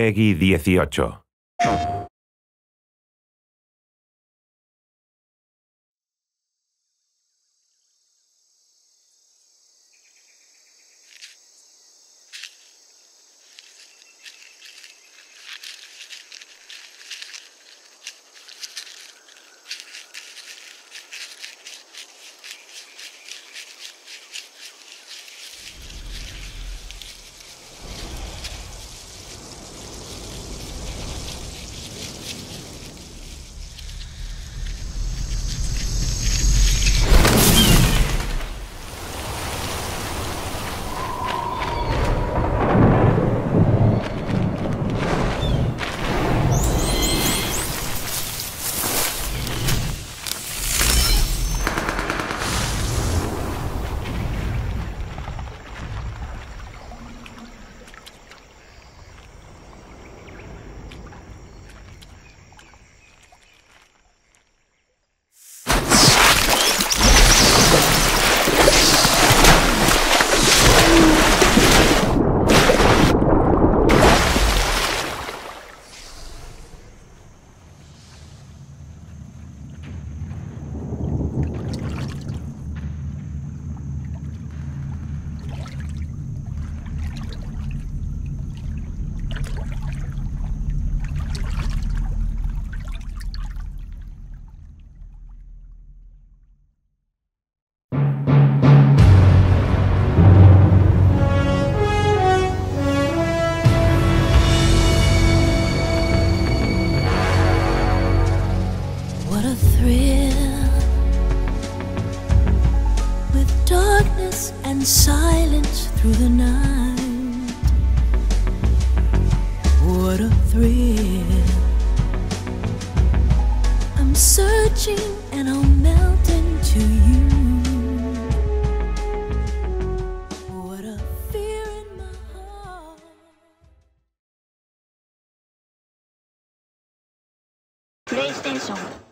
Peggy 18. Silence through the night. What a thrill. I'm searching and I'll melt into you. What a fear in my heart. PlayStation